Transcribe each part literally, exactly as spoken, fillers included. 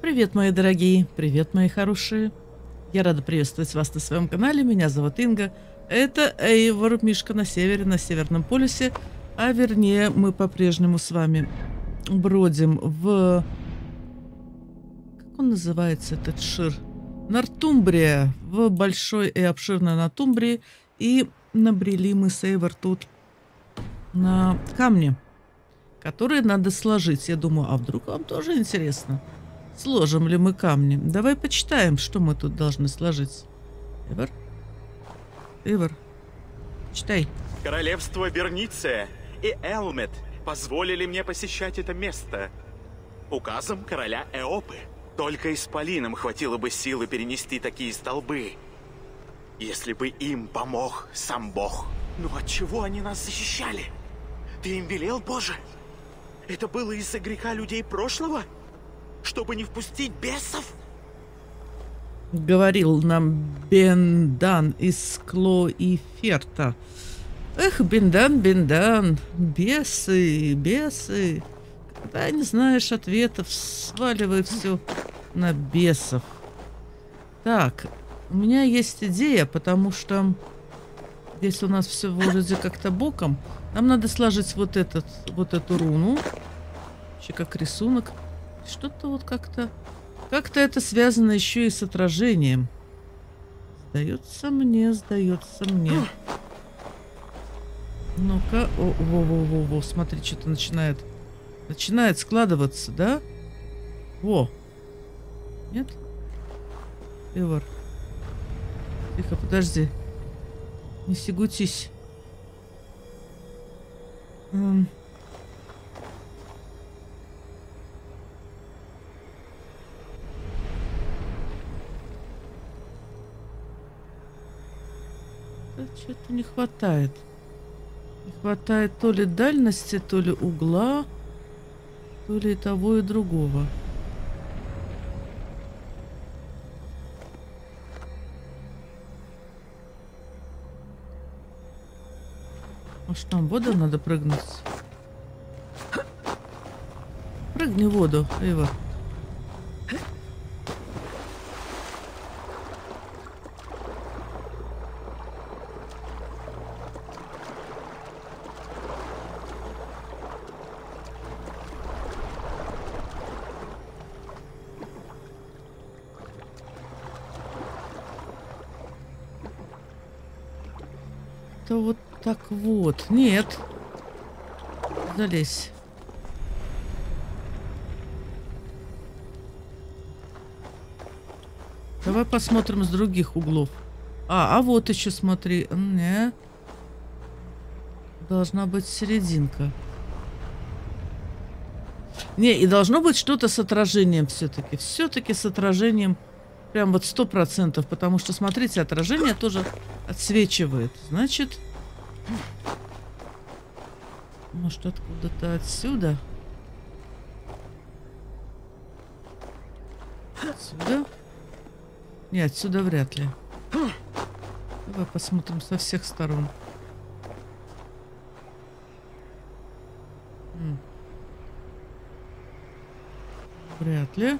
Привет, мои дорогие, привет, мои хорошие. Я рада приветствовать вас на своем канале. Меня зовут Инга. Это Эйвор, Мишка на севере, на Северном полюсе. А вернее, мы по-прежнему с вами бродим в... Как он называется, этот шир? Нортумбрия. В большой и обширной Нортумбрии. И набрели мы с Эйвор тут на камни, которые надо сложить. Я думаю, а вдруг вам тоже интересно? Сложим ли мы камни? Давай почитаем, что мы тут должны сложить. Эйвор? Эйвор, читай. Королевство Бернице и Элмет позволили мне посещать это место. Указом короля Эопы только исполинам хватило бы силы перенести такие столбы. Если бы им помог сам Бог. Но от чего они нас защищали? Ты им велел, Боже? Это было из-за греха людей прошлого? Чтобы не впустить бесов? Говорил нам Бендан из Кло и Ферта. Эх, Бендан, Бендан, бесы, бесы. Когда не знаешь ответов, сваливай все на бесов. Так, у меня есть идея, потому что здесь у нас все вроде как-то боком. Нам надо сложить вот этот, вот эту руну. Вообще как рисунок. Что-то вот как-то... Как-то это связано еще и с отражением. Сдается мне, сдается мне. Ну-ка. Во-во-во-во. Смотри, что-то начинает. Начинает складываться, да? Во. Нет? Эйвор. Тихо, подожди. Не сигутись. М Что-то не хватает. Не хватает то ли дальности, то ли угла, то ли того и другого. Может, там в воду надо прыгнуть? Прыгни в воду, Эйвор. Вот так вот. Нет. Залезь. Давай посмотрим с других углов. А, а вот еще смотри. Не. Должна быть серединка. Не, и должно быть что-то с отражением все-таки. Все-таки с отражением. Прям вот сто процентов. Потому что, смотрите, отражение тоже отсвечивает. Значит... Может, откуда-то отсюда? Отсюда? Не, отсюда вряд ли. Давай посмотрим со всех сторон. Вряд ли.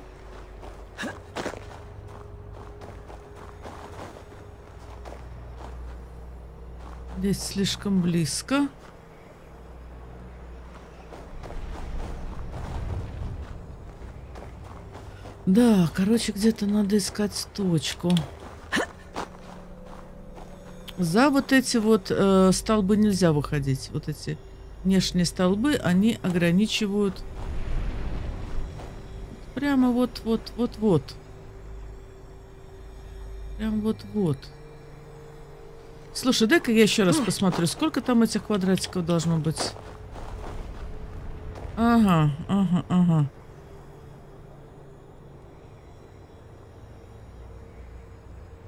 Здесь слишком близко. Да, короче, где-то надо искать точку. За вот эти вот э, столбы нельзя выходить. Вот эти внешние столбы, они ограничивают прямо вот-вот-вот-вот. Прям вот-вот. Слушай, дай-ка я еще раз посмотрю, сколько там этих квадратиков должно быть. Ага, ага, ага.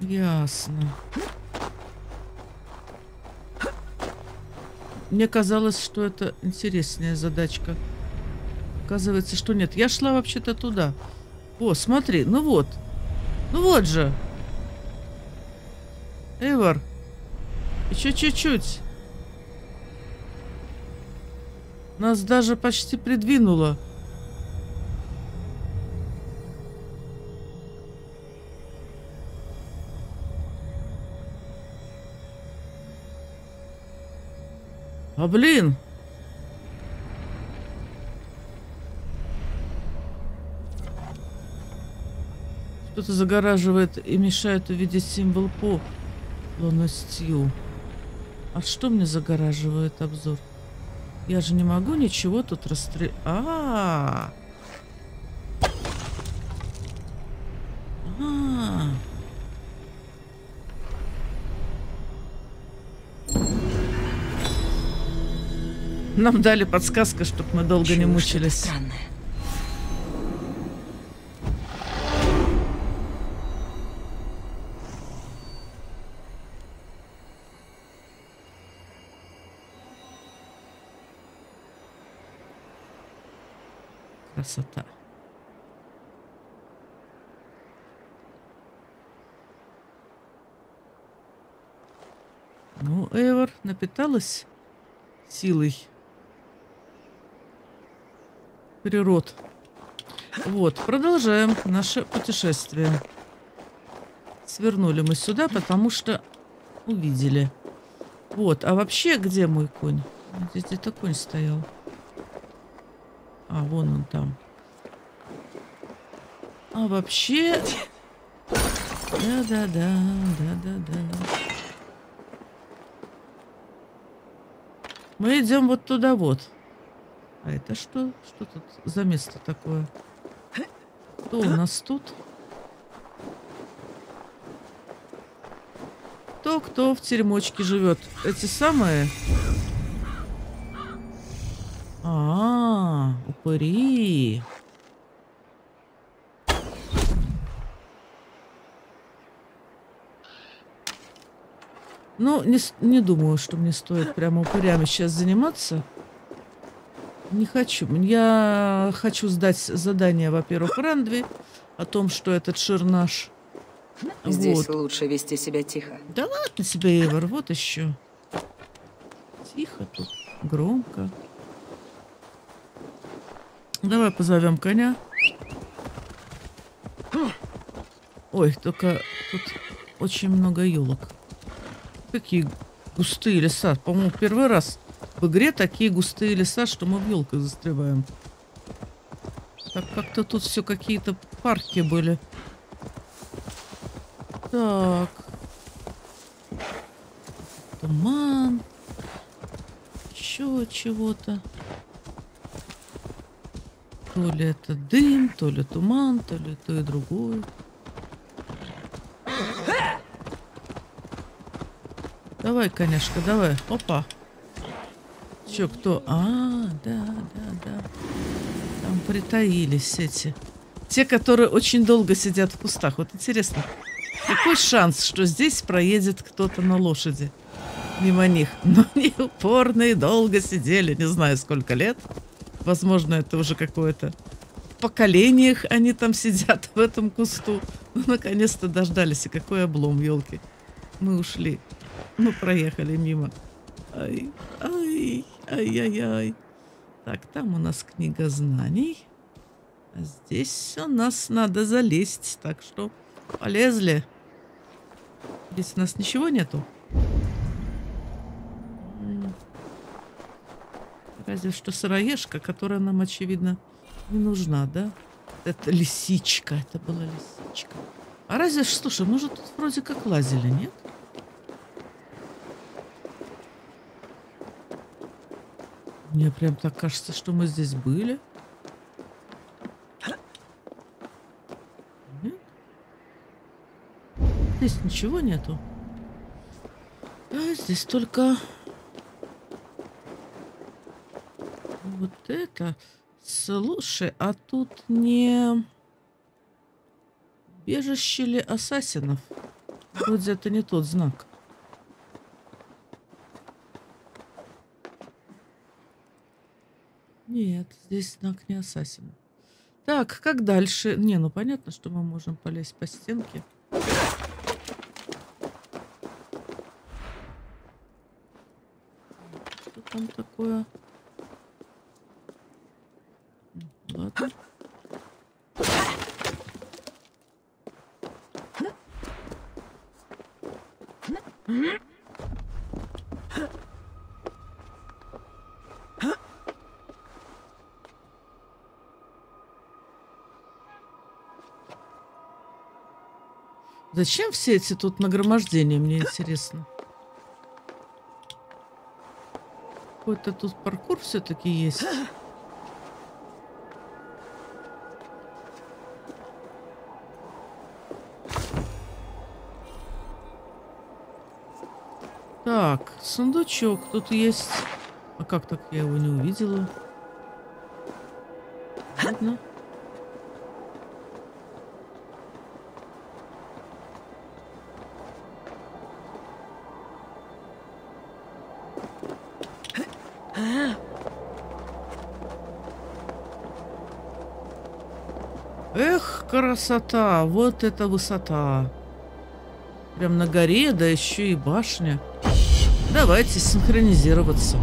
Ясно. Мне казалось, что это интересная задачка. Оказывается, что нет. Я шла вообще-то туда. О, смотри, ну вот. Ну вот же. Эйвор. Еще чуть-чуть. Нас даже почти придвинуло. А блин! Кто-то загораживает и мешает увидеть символ подлинностью. А что мне загораживает обзор? Я же не могу ничего тут расстрелять. А-а-а! А-а-а! Нам дали подсказку, чтобы мы долго Чего не мучились. Красота. Ну, Эйвор напиталась силой природ. Вот, продолжаем наше путешествие. Свернули мы сюда, потому что увидели. Вот, а вообще где мой конь? Здесь где-то конь стоял. А, вон он там. А вообще... Да-да-да, да-да-да. Мы идем вот туда вот. А это что? Что тут за место такое? Кто у нас тут? То, кто в теремочке живет. Эти самые... А-а-а, упыри. Ну, не, не думаю, что мне стоит прямо упырями сейчас заниматься. Не хочу. Я хочу сдать задание, во-первых, Рандви, о том, что этот шир наш. Здесь вот. Лучше вести себя тихо. Да ладно себе, Эйвор, вот еще. Тихо тут, громко. Давай позовем коня. Ой, только тут очень много елок. Какие густые леса. По-моему, первый раз в игре такие густые леса, что мы в елках застреваем. Так как-то тут все какие-то парки были. Так. Туман. Еще чего-то. То ли это дым, то ли туман, то ли то и другое. Давай, конечно, давай. Опа. Че, кто? А, да, да, да. Там притаились эти. Те, которые очень долго сидят в кустах. Вот интересно, какой шанс, что здесь проедет кто-то на лошади мимо них? Но они упорные, долго сидели, не знаю, сколько лет. Возможно, это уже какое-то... В поколениях они там сидят в этом кусту. Ну, наконец-то дождались. И какой облом, елки. Мы ушли. Мы проехали мимо. Ай, ай, ай-яй-яй. Так, там у нас книга знаний. А здесь у нас надо залезть. Так что полезли. Здесь у нас ничего нету. Разве что сыроежка, которая нам, очевидно, не нужна, да? Это лисичка. Это была лисичка. А разве что, слушай, мы же тут вроде как лазили, нет? Мне прям так кажется, что мы здесь были. Нет? Здесь ничего нету. А здесь только... Вот это... Слушай, а тут не... Бежище ли ассасинов? Вроде это не тот знак. Нет, здесь знак не ассасина. Так, как дальше? Не, ну понятно, что мы можем полезть по стенке. Что там такое? Ладно. Зачем все эти тут нагромождения, мне интересно. Какой-то тут паркур все-таки есть. Так, сундучок тут есть. А как так я его не увидела? Ладно. Эх, красота! Вот это высота! Прям на горе, да еще и башня. Давайте синхронизироваться.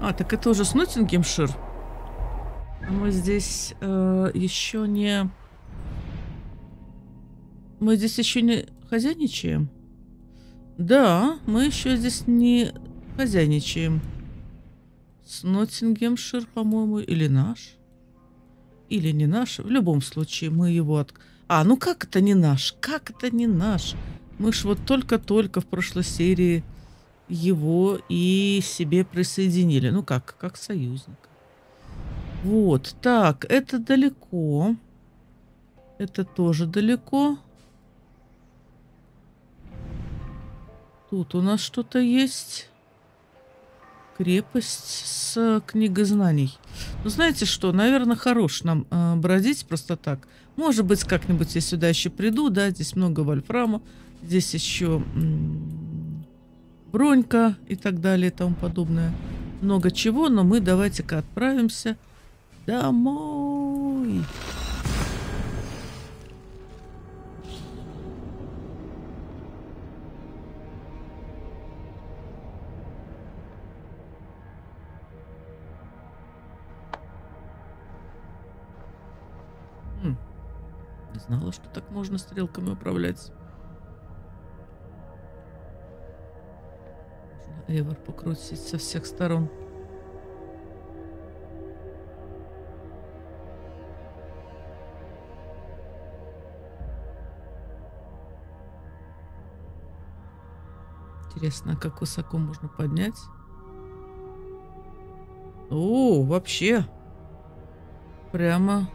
А, так это уже с Ноттингемшир. Мы здесь э, еще не... Мы здесь еще не хозяйничаем? Да, мы еще здесь не хозяйничаем. С Ноттингемшир, по-моему, или наш? Или не наш? В любом случае, мы его... От... А, ну как это не наш? Как это не наш? Мы ж вот только-только в прошлой серии его и себе присоединили. Ну как? Как союзник. Вот, так, это далеко. Это тоже далеко. Тут у нас что-то есть. Крепость с книгой знаний. Ну, знаете что, наверное, хорош нам э, бродить просто так. Может быть, как-нибудь я сюда еще приду, да, здесь много вольфрама. Здесь еще бронька и так далее и тому подобное. Много чего, но мы давайте-ка отправимся... Домой. Хм. Не знала, что так можно стрелками управлять. Нужно Эйвор покрутить со всех сторон. Интересно, как высоко можно поднять? О, вообще! Прямо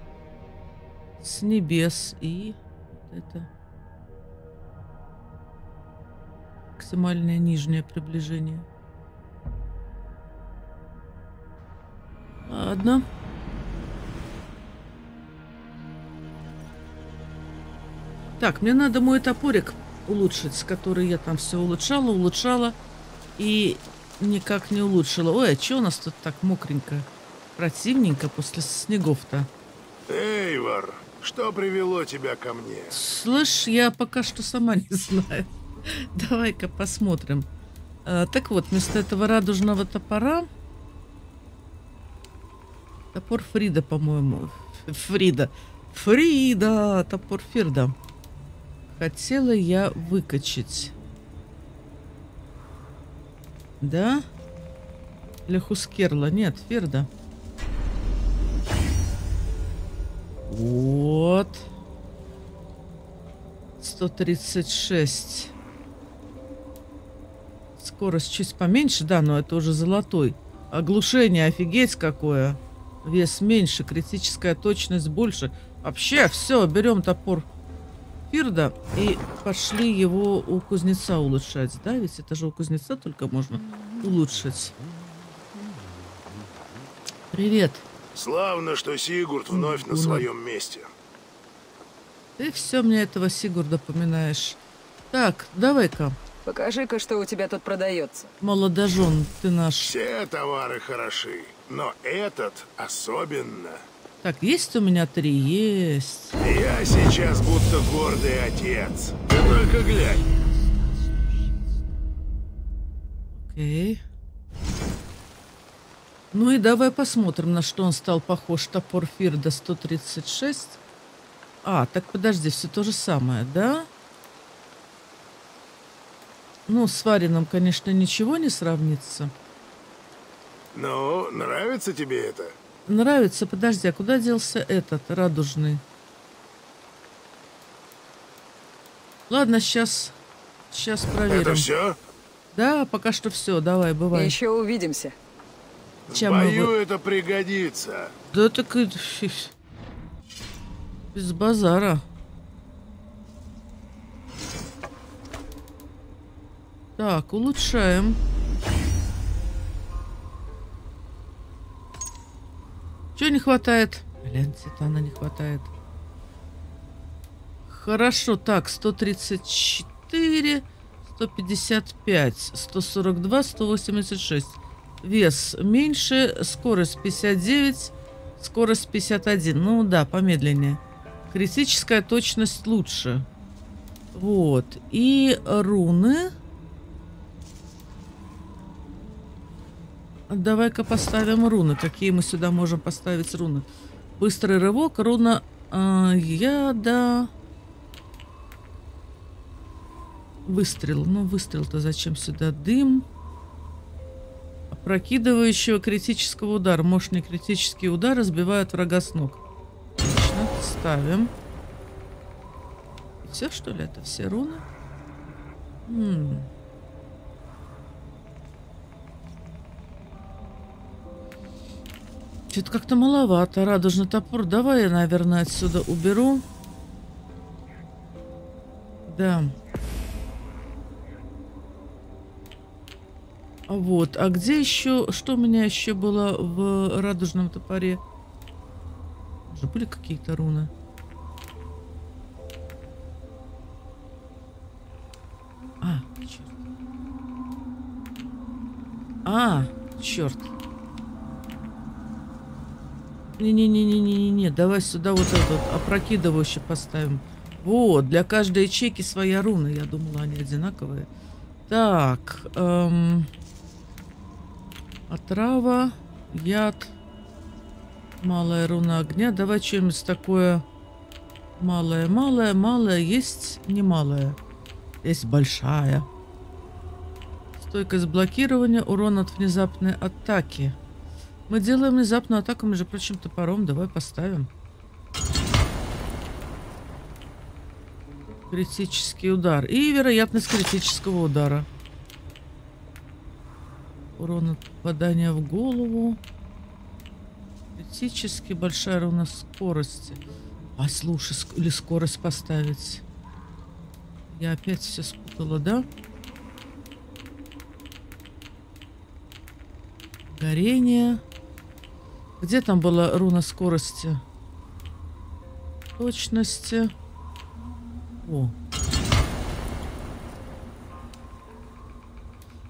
с небес. И это максимальное нижнее приближение. Ладно. Так, мне надо мой топорик улучшить, который я там все улучшала, улучшала и никак не улучшила. Ой, а че у нас тут так мокренько, противненько после снегов-то? Эйвор, что привело тебя ко мне? Слышь, я пока что сама не знаю. Давай-ка посмотрим. А, так вот, вместо этого радужного топора... Топор Фрида, по-моему. Фрида. Фрида! Топор Фирда. Хотела я выкачать. Да? Для Хускерла. Нет, Фирда. Вот. сто тридцать шесть. Скорость чуть поменьше, да, но это уже золотой. Оглушение, офигеть какое. Вес меньше, критическая точность больше. Вообще, все, берем топор Фирда и пошли его у кузнеца улучшать. Да, ведь это же у кузнеца только можно улучшить. Привет. Славно, что Сигурд вновь Уна. на своем месте. Ты все мне этого Сигурда поминаешь. Так, давай-ка. Покажи-ка, что у тебя тут продается. Молодожен, ты наш. Все товары хороши, но этот особенно. Так, есть у меня три? Есть. Я сейчас будто гордый отец. Ты только глянь. Окей. Ну и давай посмотрим, на что он стал похож. Топор Фирда сто тридцать шесть. А, так подожди, все то же самое, да? Ну, с Варином, конечно, ничего не сравнится. Ну, нравится тебе это? Нравится. Подожди, а куда делся этот радужный? Ладно, сейчас, сейчас проверим. Это все? Да, пока что все. Давай, бывай. Еще увидимся. Чем Бою мы... это пригодится. Да так и... без базара. Так, улучшаем. Чего не хватает? Блин, титана не хватает. Хорошо, так, сто тридцать четыре, сто пятьдесят пять, сто сорок два, сто восемьдесят шесть. Вес меньше, скорость пятьдесят девять, скорость пятьдесят один. Ну да, помедленнее. Критическая точность лучше. Вот. И руны. Давай-ка поставим руны. Какие мы сюда можем поставить руны? Быстрый рывок, руна э, яда. Выстрел. Ну, выстрел-то зачем сюда? Дым. Прокидывающего критического удара. Мощный критический удар разбивает врага с ног. Отлично. Ставим. Все, что ли? Это все руны? М-м. Что-то как-то маловато. Радужный топор. Давай я, наверное, отсюда уберу. Да. Вот, а где еще, что у меня еще было в радужном топоре? Уже были какие-то руны. А, черт. А, черт. Не-не-не-не-не-не, давай сюда вот этот опрокидывающий поставим. Вот, для каждой ячейки своя руна. Я думала, они одинаковые. Так, эм... отрава, яд, малая руна огня. Давай что-нибудь такое малое, малое, малое. Есть немалое. Есть большая. Стойкость блокирования, урон от внезапной атаки. Мы делаем внезапную атаку, между прочим, топором. Давай поставим. Критический удар. И вероятность критического удара. Урон от попадания в голову. Критически большая руна скорости. А слушай, или скорость поставить. Я опять все спутала, да? Горение. Где там была руна скорости? Точности. О.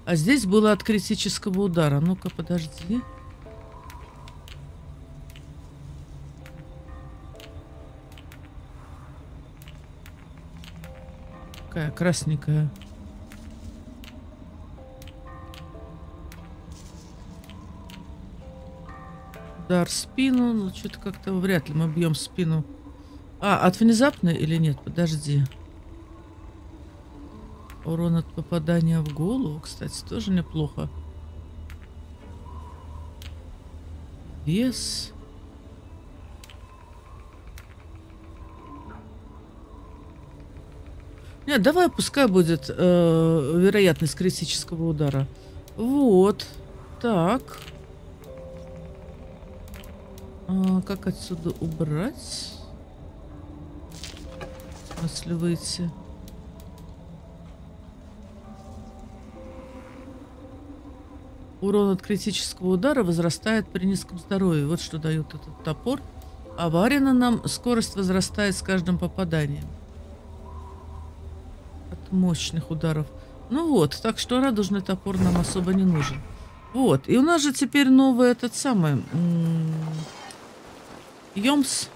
А здесь было от критического удара. Ну-ка, подожди. Какая красненькая. Удар в спину. Ну, что-то как-то вряд ли мы бьем спину. А, от внезапной или нет? Подожди. Урон от попадания в голову, кстати, тоже неплохо. Вес. Нет, давай пускай будет э, вероятность критического удара. Вот. Так. А как отсюда убрать? В смысле выйти? Урон от критического удара возрастает при низком здоровье. Вот что дает этот топор. А Варина нам скорость возрастает с каждым попаданием. От мощных ударов. Ну вот, так что радужный топор нам особо не нужен. Вот, и у нас же теперь новый этот самый... Йомс.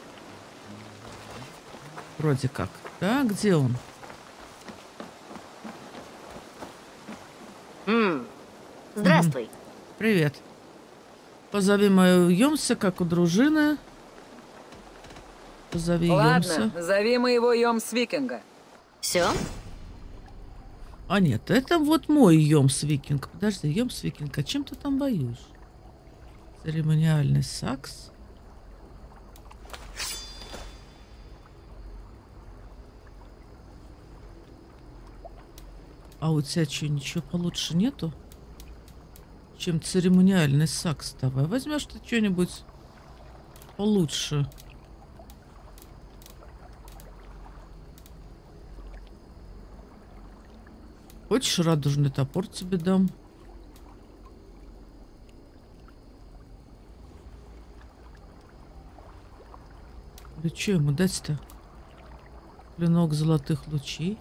Вроде как. Да, где он? Здравствуй. Привет. Позови мою Йомса, как у дружины. Позови Йомса. Ладно, назови моего Йомс Викинга. Все? А нет, это вот мой Йомс Викинг. Подожди, Йомс Викинг, а чем ты там боишь? Церемониальный сакс. А у тебя что, ничего получше нету, чем церемониальный сакс? Давай возьмешь ты что-нибудь получше. Хочешь, радужный топор тебе дам? Да что ему дать-то? Клинок золотых лучей.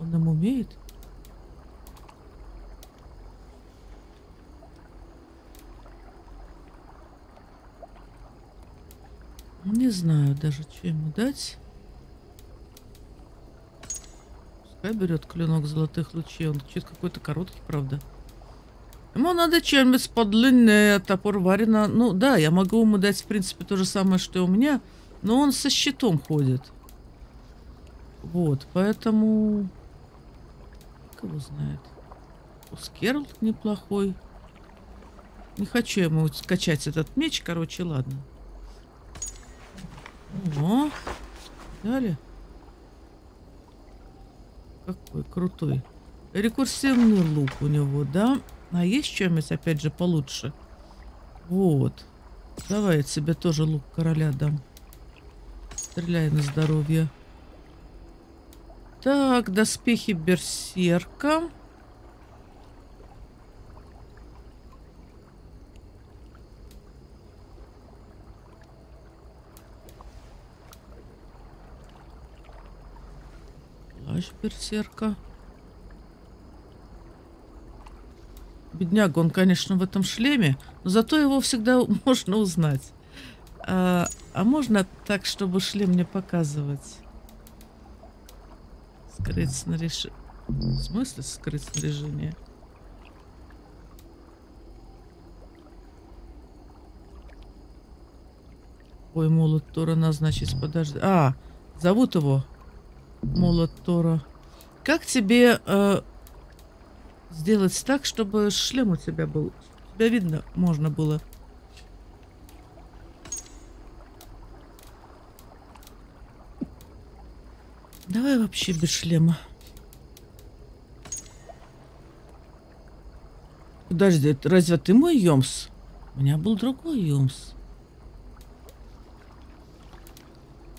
Он им умеет? Не знаю даже, что ему дать. Пускай берет клинок золотых лучей. Он что-то какой-то короткий, правда. Ему надо чем-нибудь подлиннее. Топор Варина. Ну да, я могу ему дать, в принципе, то же самое, что и у меня. Но он со щитом ходит. Вот, поэтому... Его знает. Скерл неплохой. Не хочу ему скачать этот меч, короче, ладно. О, далее. Какой крутой. Рекурсивный лук у него, да? А есть что-нибудь, опять же, получше? Вот. Давай я тебе тоже лук короля дам. Стреляй на здоровье. Так, доспехи берсерка. Плащ берсерка. Бедняга, он, конечно, в этом шлеме, но зато его всегда можно узнать. А, а можно так, чтобы шлем не показывать? Скрыть снаряжение. В смысле скрыть снаряжение? Ой, Молот Тора назначить, подожди. А, зовут его Молот Тора. Как тебе э, сделать так, чтобы шлем у тебя был? Тебя видно можно было. Давай вообще без шлема. Подожди, разве ты мой Йомс? У меня был другой Йомс.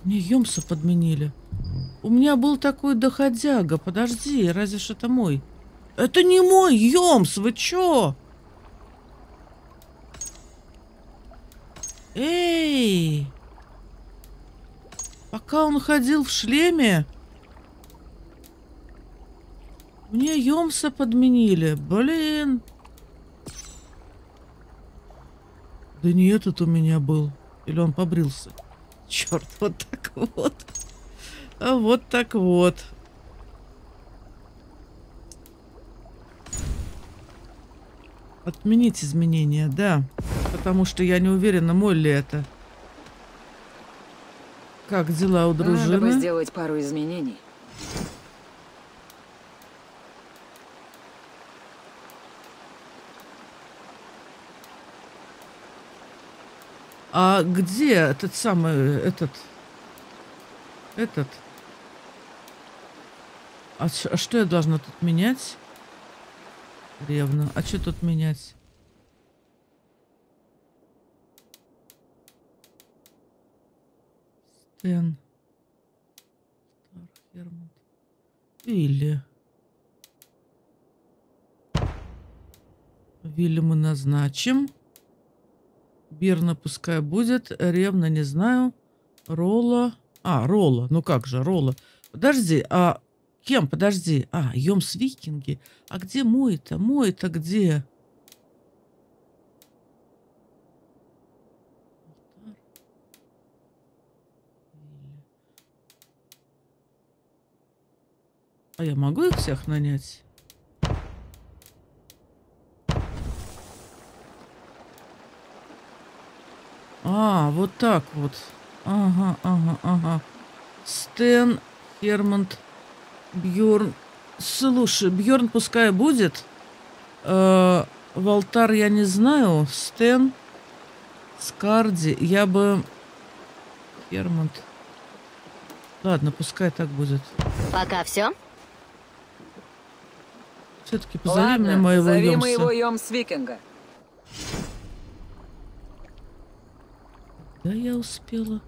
Мне Йомса подменили. У меня был такой доходяга. Подожди, разве ж это мой? Это не мой Йомс, вы чё? Эй! Пока он ходил в шлеме... Мне Йомса подменили. Блин. Да не этот у меня был. Или он побрился. Черт, вот так вот. А вот так вот. Отменить изменения, да. Потому что я не уверена, мой ли это. Как дела у дружины? Надо бы сделать пару изменений. А где этот самый, этот, этот? А, а что я должна тут менять? Ревно. А что тут менять? Стэн. Херман. Вилли. Вилли мы назначим. Берна пускай будет. Ревна не знаю. Ролла. А, Ролла. Ну как же, Ролла. Подожди, а кем? Подожди. А, Йомс Викинги. А где мой-то? Мой-то где? А я могу их всех нанять? А, вот так вот. Ага, ага, ага. Стэн, Хермонт, Бьорн. Слушай, Бьорн пускай будет. Э-э, Валтар я не знаю. Стэн, Скарди. Я бы... Хермонт. Ладно, пускай так будет. Пока все. Все-таки позови Ладно, мне моего зови Йомса. моего Йомс Викинга. Да я успела.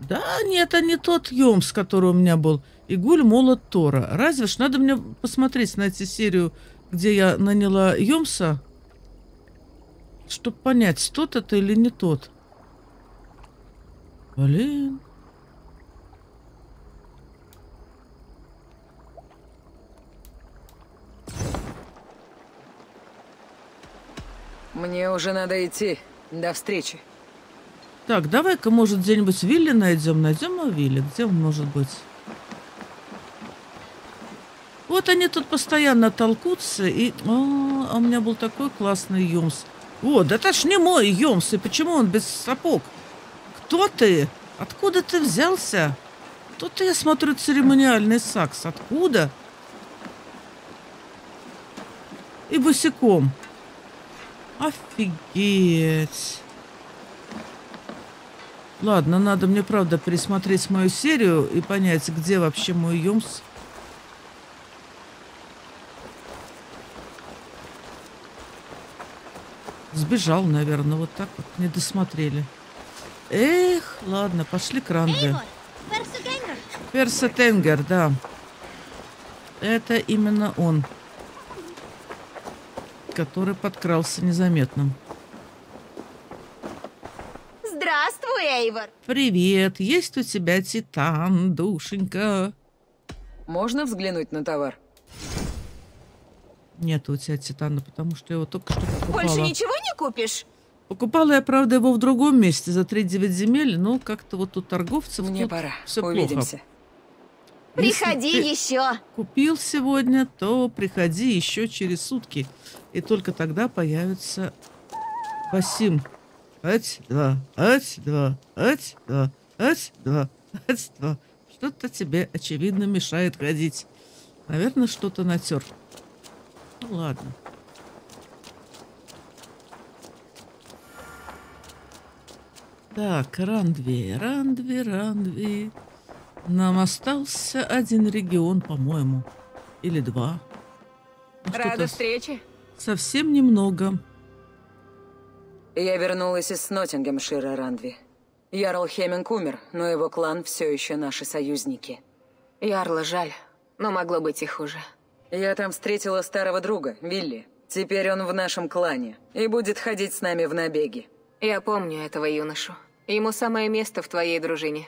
Да, нет, это не тот Йомс, который у меня был. Игуль, Молот Тора. Разве ж надо мне посмотреть, найти серию, где я наняла Йомса, чтобы понять, тот это или не тот. Блин. Мне уже надо идти. До встречи. Так, давай-ка, может, где-нибудь Вилли найдем. Найдем его Вилли. Где он может быть? Вот они тут постоянно толкутся. И... О, а у меня был такой классный Йомс. О, да это ж не мой Йомс. И почему он без сапог? Кто ты? Откуда ты взялся? Тут я смотрю церемониальный сакс. Откуда? И босиком. Офигеть. Ладно, надо мне, правда, пересмотреть мою серию и понять, где вообще мой Йомс. Сбежал, наверное, вот так вот. Не досмотрели. Эх, ладно, пошли к Рандви. Перса Тенгер, да. Это именно он, который подкрался незаметно. Здравствуй, Эйвор. Привет. Есть у тебя титан, душенька? Можно взглянуть на товар? Нет у тебя титана, потому что я его только что покупала. Больше ничего не купишь? Покупала я, правда, его в другом месте за тридевять земель, но как-то вот у торговцев мне пора. Все увидимся. Плохо. Приходи Если еще. Купил сегодня, то приходи еще через сутки. И только тогда появится Басим. Ать-два, ать-два, ать-два, ать-два, ать-два. Что-то тебе, очевидно, мешает ходить. Наверное, что-то натер. Ну, ладно. Так, Рандви, Рандви, Рандви. Нам остался один регион, по-моему. Или два. Рада встрече. Совсем немного. Я вернулась из Ноттингемшира, Рандви. Ярл Хеминг умер, но его клан все еще наши союзники. Ярла жаль, но могло быть и хуже. Я там встретила старого друга, Вилли. Теперь он в нашем клане и будет ходить с нами в набеги. Я помню этого юношу. Ему самое место в твоей дружине.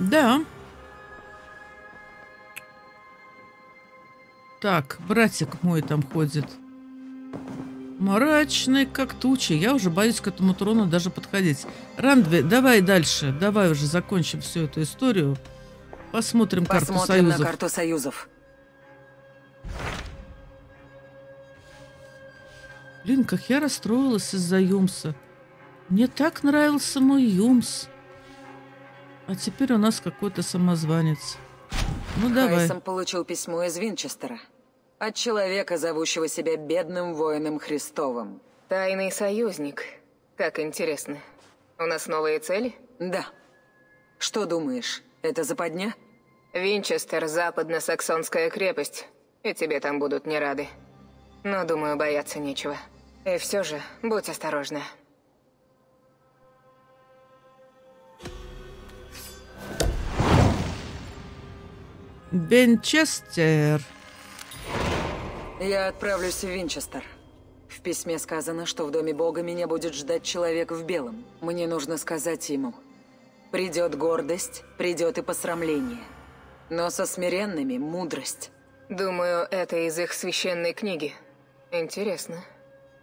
Да. Так, братик мой там ходит. Мрачный, как туча. Я уже боюсь к этому трону даже подходить. Рандви, давай дальше. Давай уже закончим всю эту историю. Посмотрим, Посмотрим карту союзов. на карту союзов. Блин, как я расстроилась из-за Йомса. Мне так нравился мой Йомс. А теперь у нас какой-то самозванец. Ну давай. Хайсом получил письмо из Винчестера. От человека, зовущего себя бедным воином Христовым. Тайный союзник. Как интересно. У нас новые цели? Да. Что думаешь, это западня? Винчестер — западно-саксонская крепость. И тебе там будут не рады. Но, думаю, бояться нечего. И все же, будь осторожна. Винчестер. Я отправлюсь в Винчестер. В письме сказано, что в доме Бога меня будет ждать человек в белом. Мне нужно сказать ему. Придет гордость, придет и посрамление. Но со смиренными мудрость. Думаю, это из их священной книги. Интересно.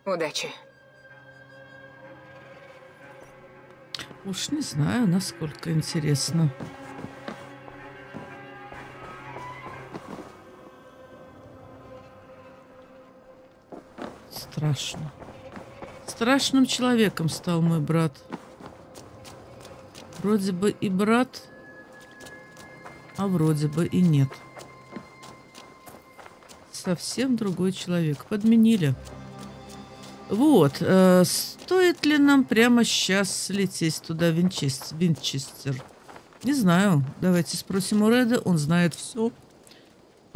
Удачи. Уж не знаю, насколько интересно. Страшно. Страшным человеком стал мой брат. Вроде бы и брат, а вроде бы и нет. Совсем другой человек. Подменили. Вот. Э, стоит ли нам прямо сейчас лететь туда, Винчестер? Винчестер? Не знаю. Давайте спросим у Реда. Он знает все.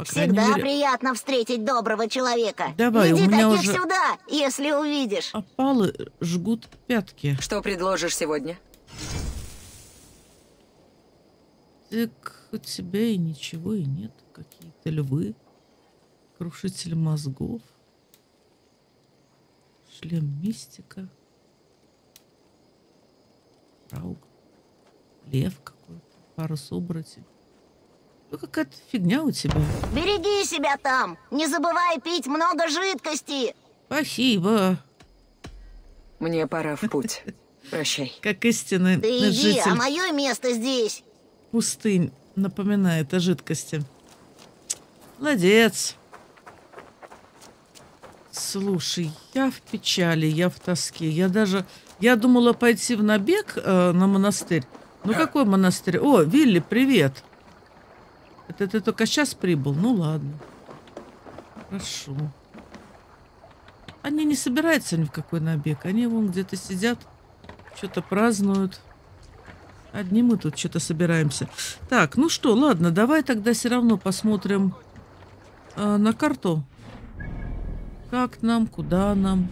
Всегда приятно встретить доброго человека. Давай, иди у меня уже... сюда, если увидишь. Опалы жгут пятки. Что предложишь сегодня? Так у тебя и ничего и нет. Какие-то львы. Крушитель мозгов. Шлем мистика. Раук. Лев какой-то. Парус оборотень. Ну, какая-то фигня у тебя. Береги себя там. Не забывай пить много жидкости. Спасибо. Мне пора в путь. Прощай. Как истинный житель. Да иди, а мое место здесь. Пустынь напоминает о жидкости. Молодец. Слушай, я в печали, я в тоске. Я даже... Я думала пойти в набег э, на монастырь. Ну, какой монастырь? О, Вилли, привет. Это ты только сейчас прибыл? Ну, ладно. Хорошо. Они не собираются ни в какой набег. Они вон где-то сидят, что-то празднуют. Одни мы тут что-то собираемся. Так, ну что, ладно, давай тогда все равно посмотрим э, на карту. Как нам, куда нам.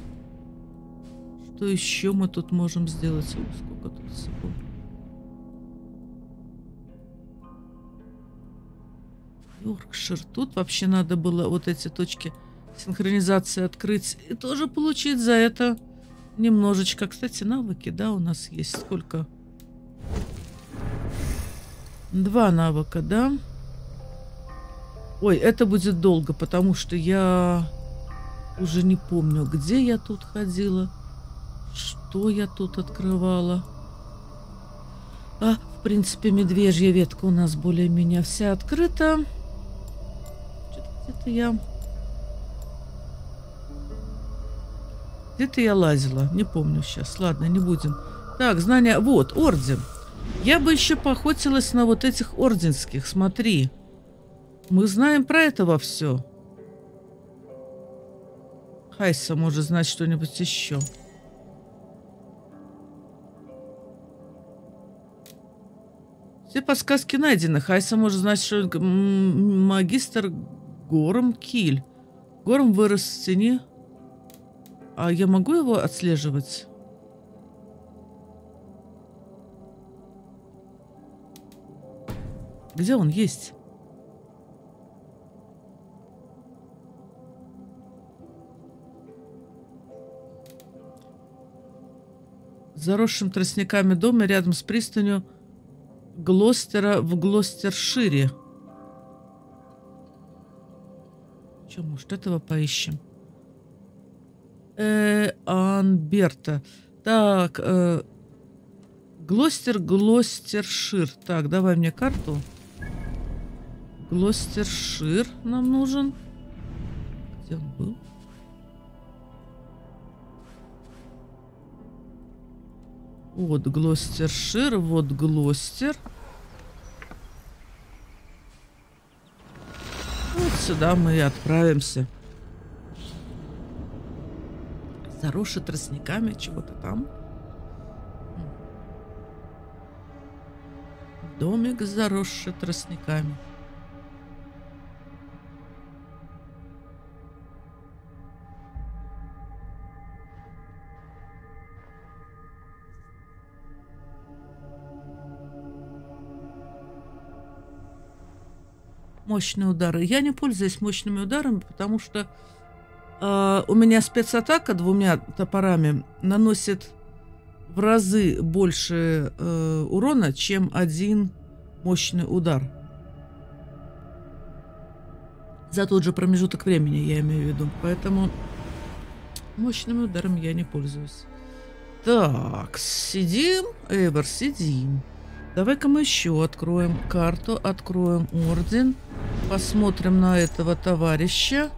Что еще мы тут можем сделать? О, сколько тут всего. Йоркшир. Тут вообще надо было вот эти точки синхронизации открыть. И тоже получить за это немножечко. Кстати, навыки, да, у нас есть сколько? Два навыка, да? Ой, это будет долго, потому что я уже не помню, где я тут ходила. Что я тут открывала. А, в принципе, медвежья ветка у нас более-менее вся открыта. Где-то я... Где-то я лазила. Не помню сейчас. Ладно, не будем. Так, знания... Вот, орден. Я бы еще поохотилась на вот этих орденских. Смотри. Мы знаем про это во все. Хайса может знать что-нибудь еще. Все подсказки найдены. Хайса может знать, что магистр... Гором киль. Гором вырос в тени. А я могу его отслеживать? Где он есть? В заросшем тростниками доме рядом с пристанью Глостера в Глостершире. Че, может, этого поищем? Э, Анберта. Так, э, Глостер, Глостершир. Так, давай мне карту. Глостершир нам нужен. Где он был? Вот Глостершир, вот Глостер. Сюда мы и отправимся. Заросши тростниками чего-то там. Домик заросши тростниками. Мощные удары. Я не пользуюсь мощными ударами, потому что э, у меня спецатака двумя топорами наносит в разы больше э, урона, чем один мощный удар. За тот же промежуток времени, я имею в виду. Поэтому мощными ударами я не пользуюсь. Так, сидим, Эйвор, сидим. Давай-ка мы еще откроем карту, откроем орден. Посмотрим на этого товарища.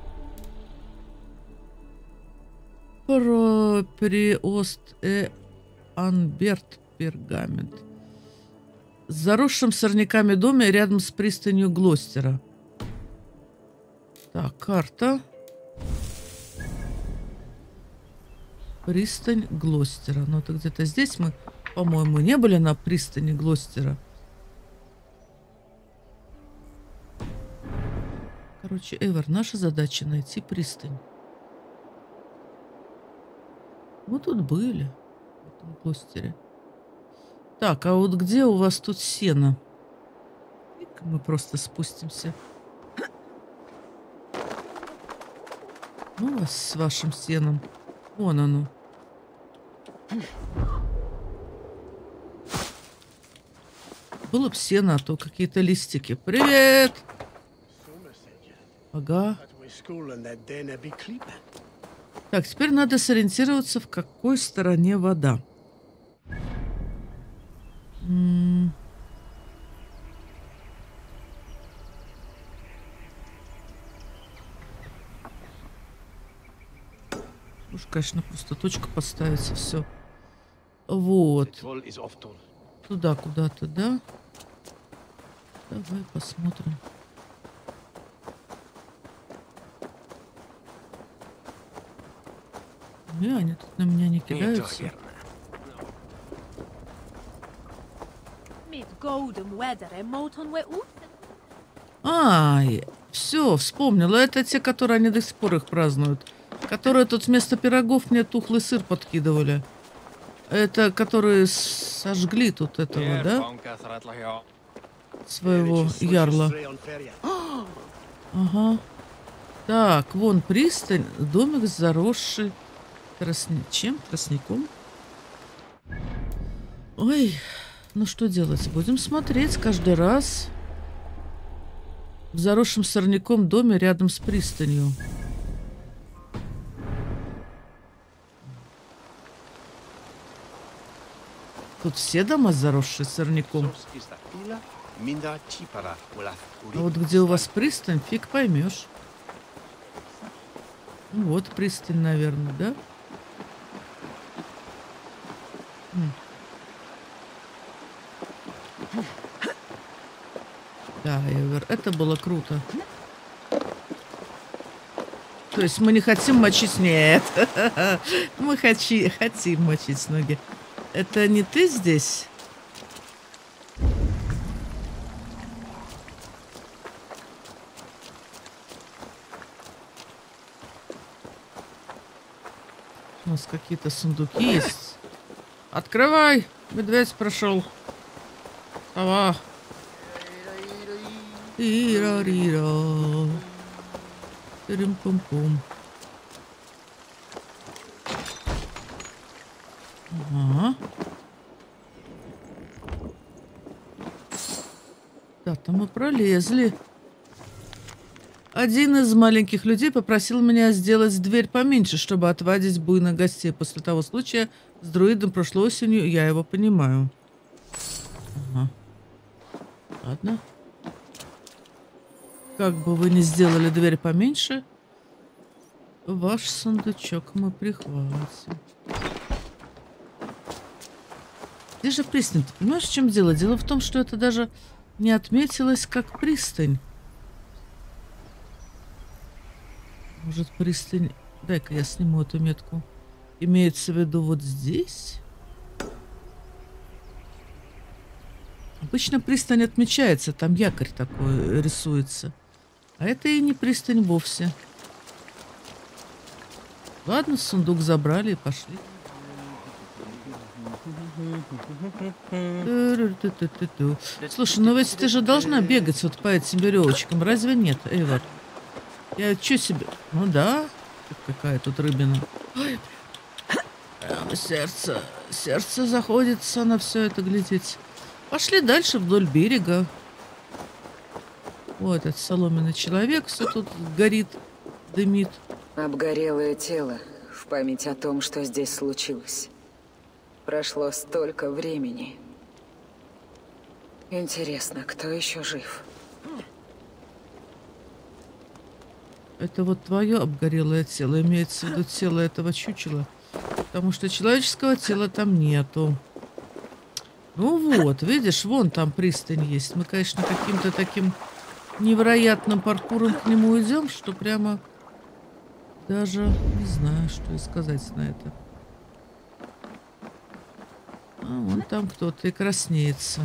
Про переост э Анберт пергамент. В заросшем сорняками доме рядом с пристанью Глостера. Так, карта. Пристань Глостера. Ну, это где-то здесь мы, по-моему, не были на пристани Глостера. Короче, Эйвор, наша задача найти пристань. Мы тут были, в этом Глостере. Так, а вот где у вас тут сено? И-ка мы просто спустимся. Ну, вас с вашим сеном. Вон оно. Было бы сено, а то какие-то листики. Привет! Ага. Так, теперь надо сориентироваться, в какой стороне вода. М-м. Уж, конечно, просто точка поставится, все. Вот. Туда, куда-то, да? Давай посмотрим. И они тут на меня не кидаются. Ай, все, вспомнила. Это те, которые они до сих пор их празднуют. Которые тут вместо пирогов мне тухлый сыр подкидывали. Это которые сожгли тут этого, да? Своего ярла. Ага. Так, вон пристань, домик заросший. Тросни... Чем? Тростником? Ой, ну что делать? Будем смотреть каждый раз. В заросшем сорняком доме рядом с пристанью. Тут все дома заросшие сорняком. А вот где у вас пристань, фиг поймешь. Ну вот пристань, наверное, да? Да, Эйвор, это было круто. То есть мы не хотим мочить... Нет. Мы хочи... хотим мочить ноги. Это не ты здесь? У нас какие-то сундуки есть. Открывай! Медведь прошел. Ава. Ира-рира. Тырим-пум-пум. Ага. Да-то мы пролезли. Один из маленьких людей попросил меня сделать дверь поменьше, чтобы отвадить буйных гостей. После того случая с друидом прошлой осенью, я его понимаю. Ага. Ладно. Как бы вы ни сделали дверь поменьше, ваш сундучок мы прихватим. Здесь же пристань. Ты понимаешь, в чем дело? Дело в том, что это даже не отметилось как пристань. Может, пристань... Дай-ка я сниму эту метку. Имеется в виду вот здесь. Обычно пристань отмечается. Там якорь такой рисуется. А это и не пристань вовсе. Ладно, сундук забрали и пошли. Слушай, ну ведь ты же должна бегать вот по этим веревочкам. Разве нет, Эйвор? Я чё себе... Ну да. Какая тут рыбина. Ой, прямо сердце. Сердце заходится на все это глядеть. Пошли дальше вдоль берега. Вот этот соломенный человек. Все тут горит, дымит. Обгорелое тело в память о том, что здесь случилось. Прошло столько времени. Интересно, кто еще жив? Это вот твое обгорелое тело. Имеется в виду тело этого чучела. Потому что человеческого тела там нету. Ну вот, видишь, вон там пристань есть. Мы, конечно, каким-то таким невероятным паркуром к нему идем, что прямо даже не знаю, что и сказать на это. А вон там кто-то и краснеется.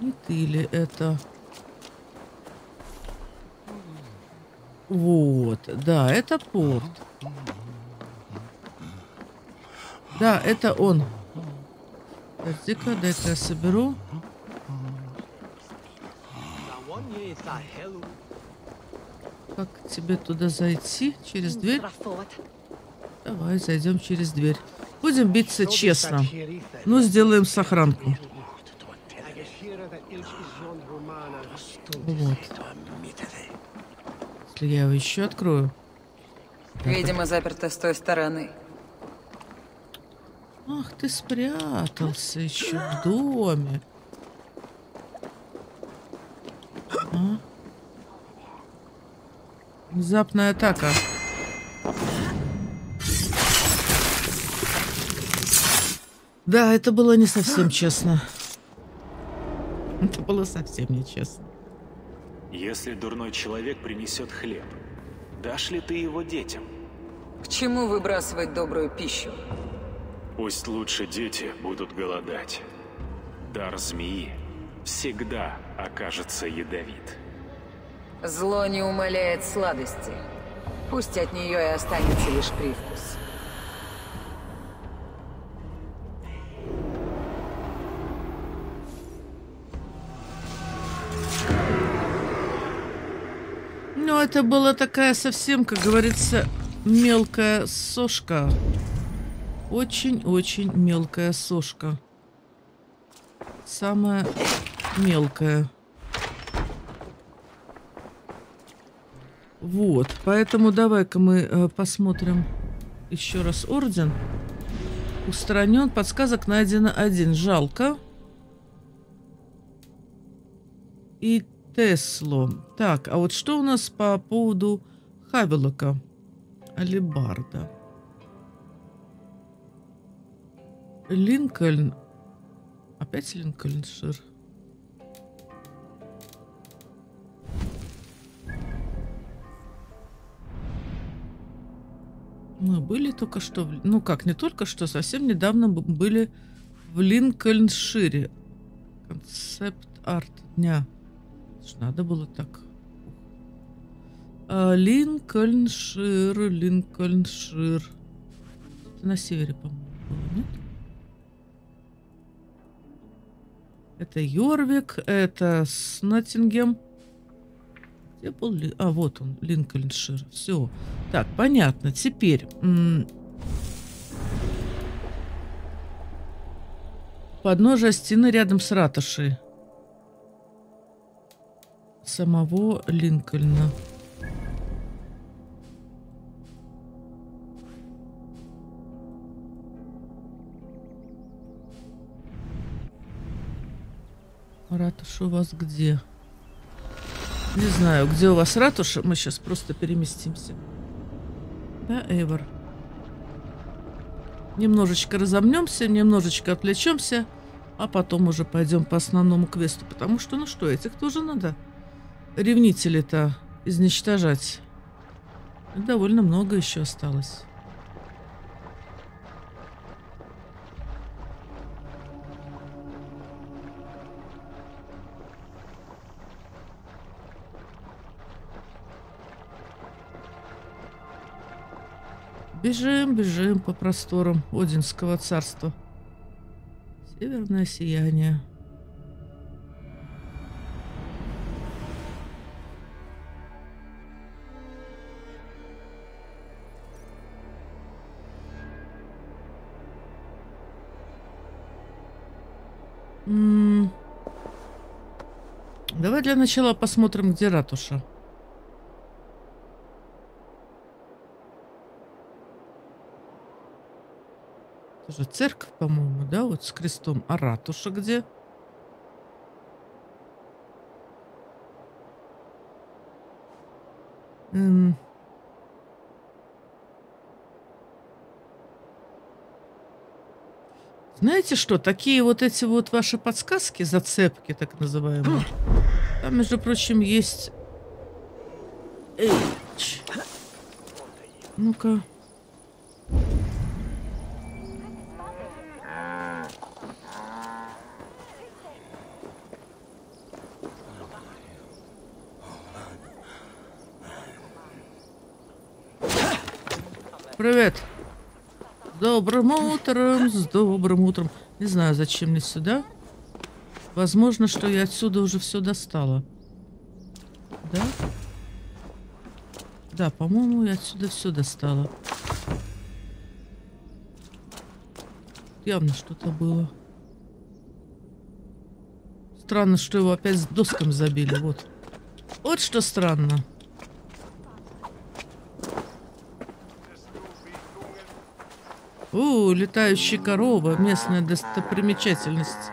Не ты ли это? Вот, да, это порт. Да, это он. Подожди-ка, дай-ка я соберу. Как тебе туда зайти? Через дверь? Давай, зайдем через дверь. Будем биться честно. Ну, сделаем сохранку. Вот. Если я его еще открою. Видимо, заперто с той стороны. Ах, ты спрятался еще в доме. А? Внезапная атака. Да, это было не совсем честно. Это было совсем нечестно. Если дурной человек принесет хлеб, дашь ли ты его детям? К чему выбрасывать добрую пищу? Пусть лучше дети будут голодать. Дар змеи всегда окажется ядовит. Зло не умаляет сладости. Пусть от нее и останется лишь привкус. Ну, это была такая совсем, как говорится, мелкая сошка. Очень-очень мелкая сошка. Самая мелкая. Вот. Поэтому давай-ка мы э, посмотрим еще раз орден. Устранен. Подсказок найдено один. Жалко. И Тесло. Так, а вот что у нас по поводу Хавелока? Алебарда. Линкольн. Опять Линкольншир. Мы были только что... В... Ну как, не только что, совсем недавно были в Линкольншире. Концепт-арт дня. Надо было так. А, Линкольншир, Линкольншир. Это на севере, по-моему, было, нет? Это Йорвик, это Ноттингем. Где был Ли... А, вот он, Линкольншир. Все. Так, понятно. Теперь. Подножие стены рядом с ратушей. Самого Линкольна. Ратуша у вас где? Не знаю, где у вас ратуша. Мы сейчас просто переместимся. Да, Эйвор? Немножечко разомнемся, немножечко отвлечемся, а потом уже пойдем по основному квесту. Потому что, ну что, этих тоже надо ревнителей-то изничтожать. Довольно много еще осталось. Бежим, бежим по просторам Одинского царства. Северное сияние. М-м- Давай для начала посмотрим, где ратуша. Тоже церковь, по-моему, да, вот с крестом. А ратуша где? М-м. Знаете что, такие вот эти вот ваши подсказки, зацепки так называемые, там, между прочим, есть... Эй, ну-ка. Привет. Добрым утром, с добрым утром. Не знаю, зачем мне сюда. Возможно, что я отсюда уже все достала. Да? Да, по-моему, я отсюда все достала. Явно что-то было. Странно, что его опять с досками забили. Вот. Вот что странно. О, летающая корова. Местная достопримечательность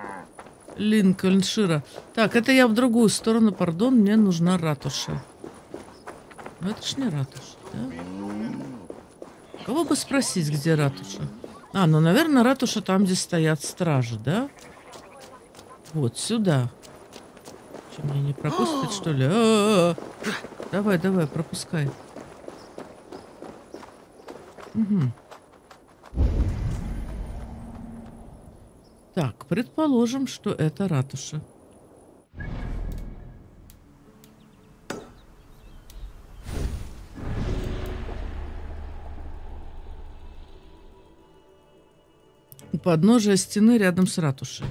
Линкольншира. Так, это я в другую сторону, пардон. Мне нужна ратуша. Но это ж не ратуша, да? Кого бы спросить, где ратуша? А, ну, наверное, ратуша там, где стоят стражи, да? Вот, сюда. Что, мне не пропустят, что ли? А-а-а! Давай, давай, пропускай. Угу. Так, предположим, что это ратуша. У подножия стены рядом с ратушей.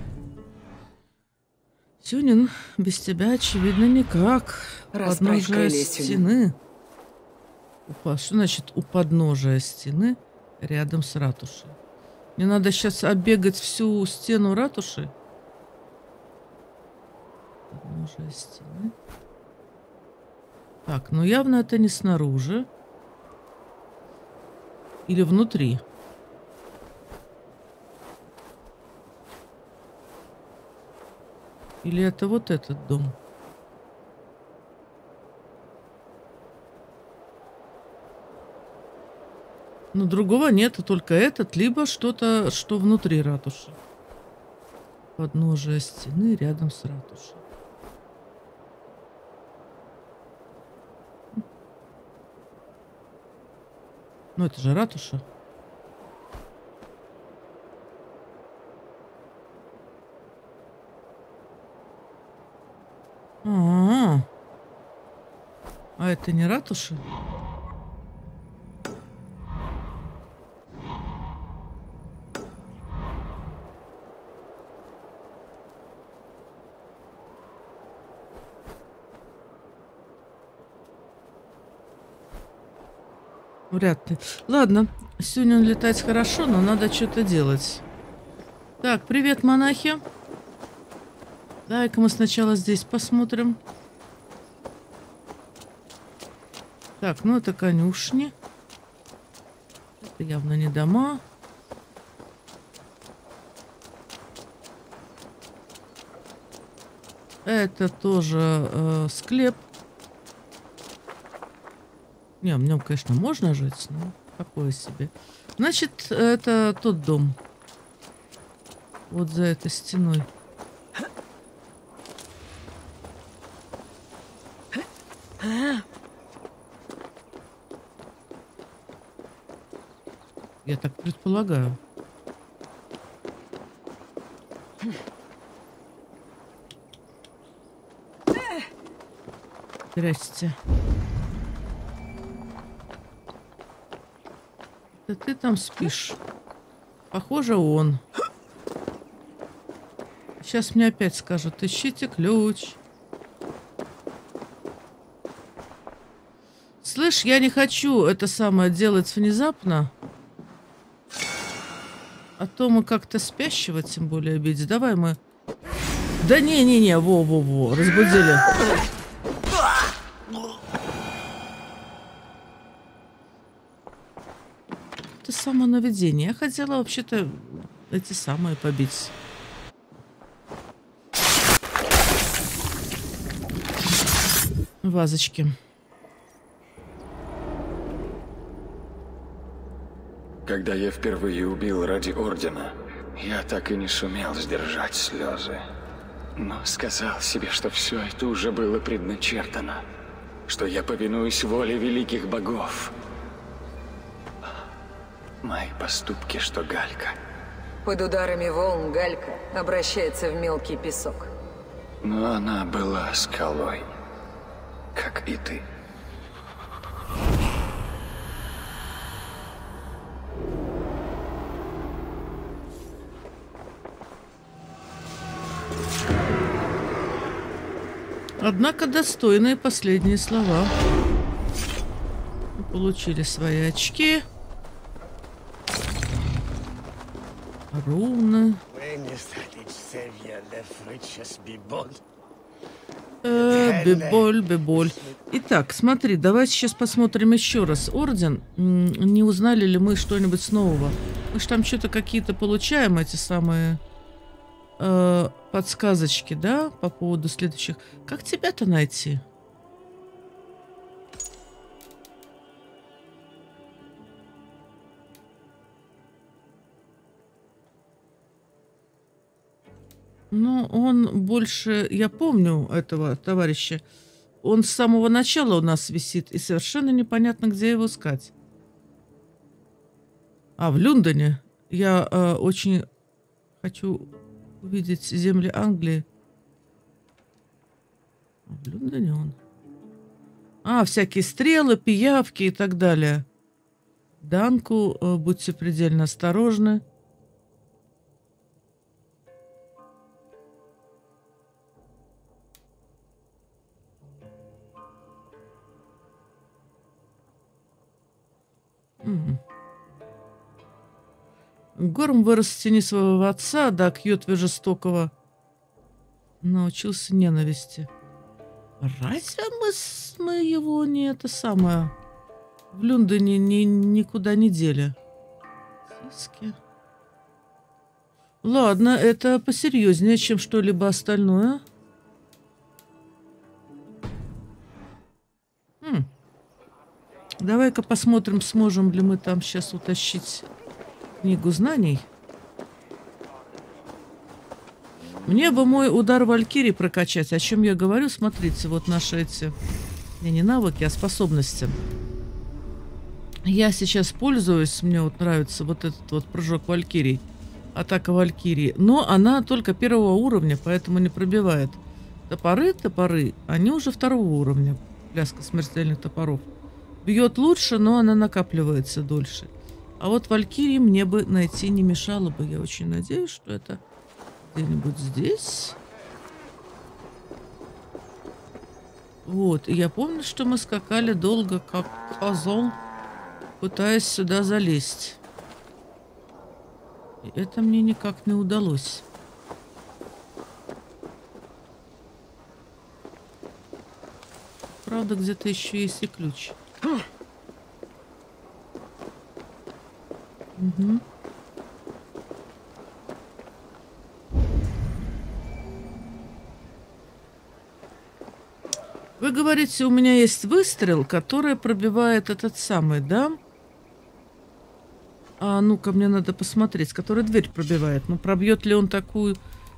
Тюнин, без тебя, очевидно, никак. Подножие стены. Упа... Что значит у подножия стены рядом с ратушей? Мне надо сейчас оббегать всю стену ратуши. Подножие стены. Так, ну явно это не снаружи. Или внутри. Или это вот этот дом? Но другого нет, только этот, либо что-то, что внутри ратуши. Подножие стены рядом с ратушей. Ну это же ратуша. А-а-а. А это не ратуша? Вряд ли. Ладно, сегодня летать хорошо, но надо что-то делать. Так, привет, монахи. Давай-ка мы сначала здесь посмотрим. Так, ну это конюшни. Это явно не дома. Это тоже э, склеп. Не, в нем, конечно, можно жить, но такое себе. Значит, это тот дом. Вот за этой стеной. Я так предполагаю. Здрасте. Да ты там спишь. Похоже, он. Сейчас мне опять скажут, ищите ключ. Слышь, я не хочу это самое делать внезапно. А то мы как-то спящего, тем более, обидеть. Давай мы... Да не-не-не, во-во-во, разбудили. Самонаведение. Я хотела вообще-то эти самые побить. Вазочки. Когда я впервые убил ради ордена, я так и не сумел сдержать слезы. Но сказал себе, что все это уже было предначертано, что я повинуюсь воле великих богов. Мои поступки, что галька. Под ударами волн галька обращается в мелкий песок. Но она была скалой, как и ты. Однако достойные последние слова. Получили свои очки. Руны. Э, беболь, беболь. Итак, смотри, давай сейчас посмотрим еще раз. Орден. Не узнали ли мы что-нибудь нового? Мы же там что-то какие-то получаем, эти самые... Э, подсказочки, да, по поводу следующих. Как тебя-то найти? Ну, он больше... Я помню этого товарища. Он с самого начала у нас висит, и совершенно непонятно, где его искать. А, в Люндоне. Я э, очень хочу... увидеть земли Англии. В Люндоне он. А, всякие стрелы, пиявки и так далее. Данку, будьте предельно осторожны. Угу. Горм вырос в тени своего отца, да, к Йотве жестокого. Научился ненависти. Разве мы, мы его не это самое? В Люндоне ни, никуда не дели. Сиски. Ладно, это посерьезнее, чем что-либо остальное. Давай-ка посмотрим, сможем ли мы там сейчас утащить... книгу знаний. Мне бы мой удар Валькирии прокачать. О чем я говорю? Смотрите, вот наши эти... Не, не навыки, а способности. Я сейчас пользуюсь. Мне вот нравится вот этот вот прыжок Валькирии. Атака Валькирии. Но она только первого уровня, поэтому не пробивает. Топоры, топоры. Они уже второго уровня. Пляска смертельных топоров. Бьет лучше, но она накапливается дольше. А вот Валькирии мне бы найти не мешало бы. Я очень надеюсь, что это где-нибудь здесь. Вот. И я помню, что мы скакали долго, как козел, пытаясь сюда залезть. И это мне никак не удалось. Правда, где-то еще есть и ключ. Угу. Вы говорите, у меня есть выстрел, который пробивает этот самый, да? А ну-ка, мне надо посмотреть, который дверь пробивает. Ну, пробьет ли он такую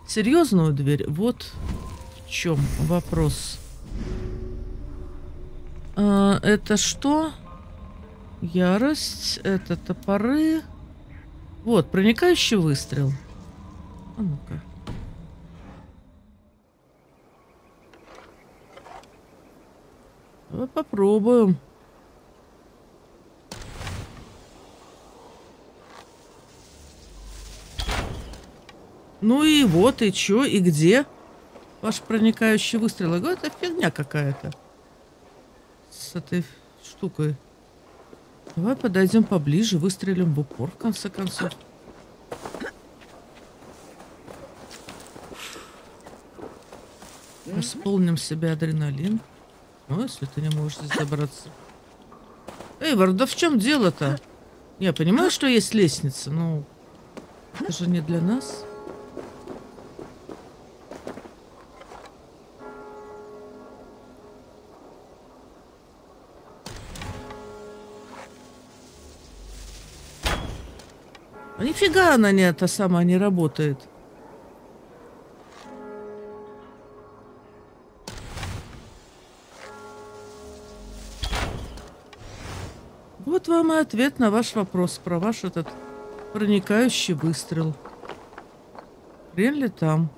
серьезную дверь? Вот в чем вопрос. А, это что? Ярость, это топоры. Вот, проникающий выстрел. А ну-ка. Давай попробуем. Ну и вот, и чё, и где ваш проникающий выстрел? Я говорю, это фигня какая-то. С этой штукой. Давай подойдем поближе, выстрелим в упор, в конце концов. Восполним себе адреналин. Ну, если ты не можешь здесь добраться. Эйвор, да в чем дело-то? Я понимаю, что есть лестница, но Это же не для нас. А нифига она не эта сама не работает. Вот вам и ответ на ваш вопрос про ваш этот проникающий выстрел. Хрен ли там?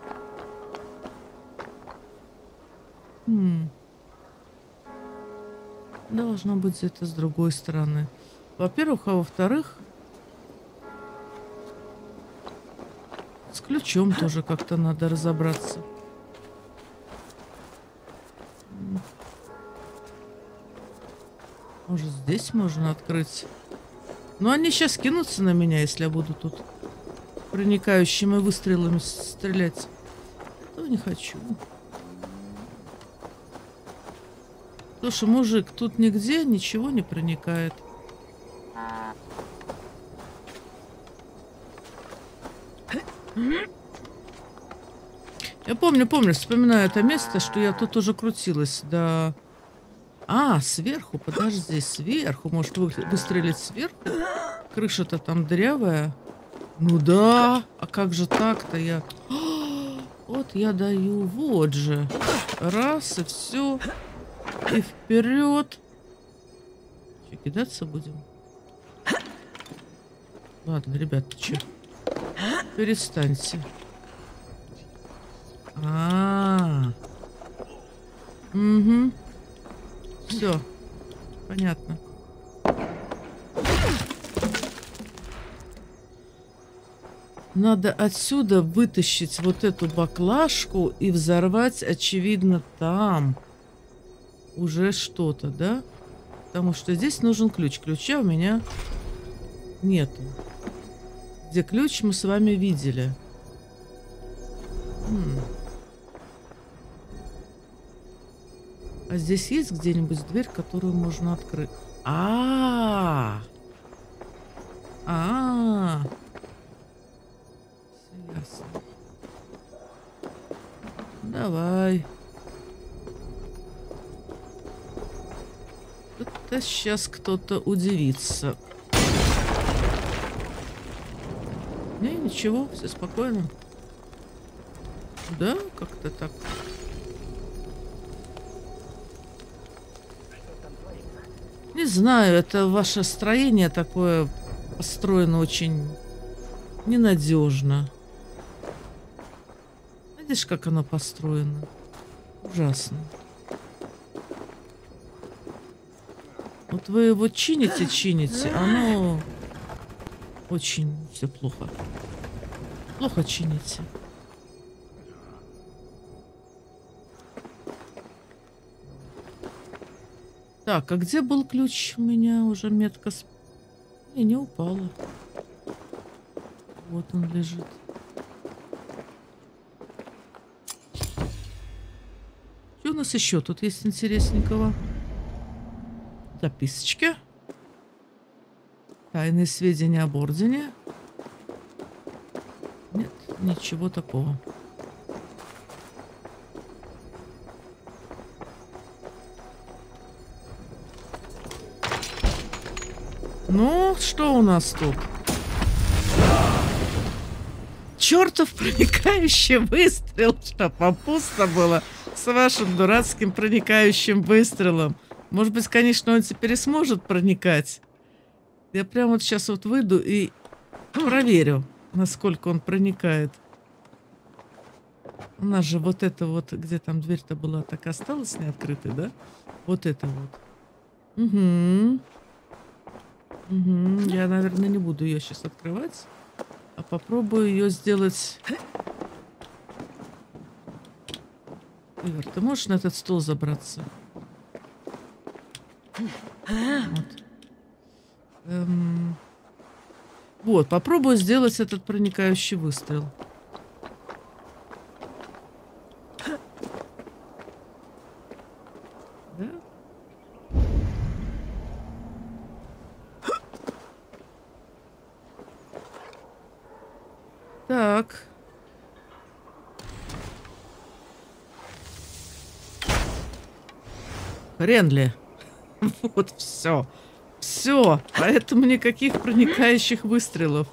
Хм. Должно быть где-то с другой стороны. Во-первых, а во-вторых... С ключом тоже как-то надо разобраться. Может, здесь можно открыть? Но они сейчас кинутся на меня, если я буду тут проникающими выстрелами стрелять. То не хочу. Слушай, мужик, тут нигде ничего не проникает. Я помню, помню, вспоминаю это место, что я тут уже крутилась. Да. А, сверху, подожди, сверху. Может, выстрелить сверху? Крыша-то там дырявая. Ну да, а как же так-то я... Вот я даю, вот же. Раз, и все. И вперед. Че, кидаться будем? Ладно, ребята, че? Перестаньте. А, -а, -а. Угу. Все. Понятно. Надо отсюда вытащить вот эту баклажку и взорвать, очевидно, там уже что-то, да? Потому что здесь нужен ключ. Ключа у меня нету. Где ключ, мы с вами видели. М-м. А здесь есть где-нибудь дверь, которую можно открыть? А-а-а! А-а-а! Все ясно. Давай. Это сейчас кто-то удивится. Не, ничего, все спокойно. Да, как-то так. Не знаю, это ваше строение такое построено очень ненадежно. Видишь, как оно построено? Ужасно. Вот вы его чините, чините, оно... Очень все плохо. Плохо чините. Так, а где был ключ? У меня уже метка... Сп... И не упала. Вот он лежит. Что у нас еще тут есть интересненького? Записочки. Тайные сведения об ордене. Нет, ничего такого. Ну, что у нас тут? Чертов проникающий выстрел, что попусто было с вашим дурацким проникающим выстрелом. Может быть, конечно, он теперь и сможет проникать. Я прямо вот сейчас вот выйду и проверю, насколько он проникает. У нас же вот это вот, где там дверь-то была, так и осталась не открытой, да? Вот это вот. Угу. Угу. Я, наверное, не буду ее сейчас открывать, а попробую ее сделать. Эйвор, ты можешь на этот стол забраться? Вот. Эм... Вот, попробую сделать этот проникающий выстрел. Да? Так. Ренли. Вот все. Все. Поэтому никаких проникающих выстрелов.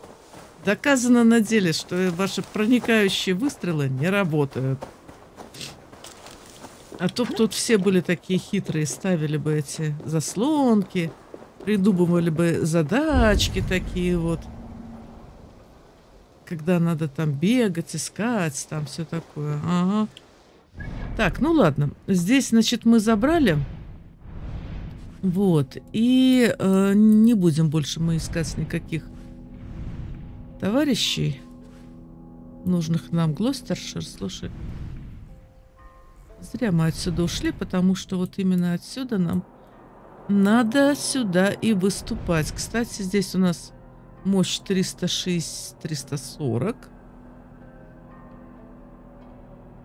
Доказано на деле, что ваши проникающие выстрелы не работают. А то тут все были такие хитрые, ставили бы эти заслонки, придумывали бы задачки такие вот. Когда надо там бегать, искать, там все такое. Ага. Так, ну ладно. Здесь, значит, мы забрали. Вот. И э, не будем больше мы искать никаких товарищей, нужных нам. Глостершир, слушай. Зря мы отсюда ушли, потому что вот именно отсюда нам надо сюда и выступать. Кстати, здесь у нас мощь триста шесть — триста сорок.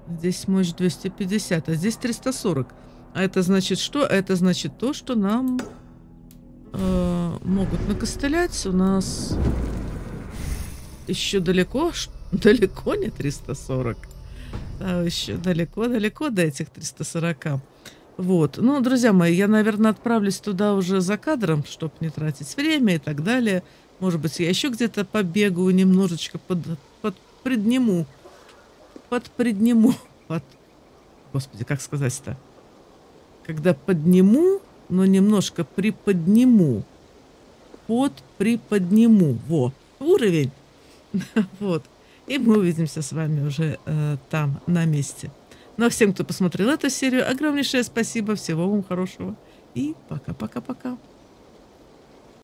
Здесь мощь двести пятьдесят, а здесь триста сорок. А это значит что? Это значит то, что нам э, могут накостылять. У нас еще далеко, далеко не триста сорок. А еще далеко-далеко до этих трёхсот сорока. Вот. Ну, друзья мои, я, наверное, отправлюсь туда уже за кадром, чтобы не тратить время и так далее. Может быть, я еще где-то побегу, немножечко под, под предниму. Под предниму. Под... Господи, как сказать-то? Когда подниму, но немножко приподниму. Под приподниму. Во. Уровень. Вот. И мы увидимся с вами уже э, там, на месте. Ну а всем, кто посмотрел эту серию, огромнейшее спасибо. Всего вам хорошего. И пока-пока-пока.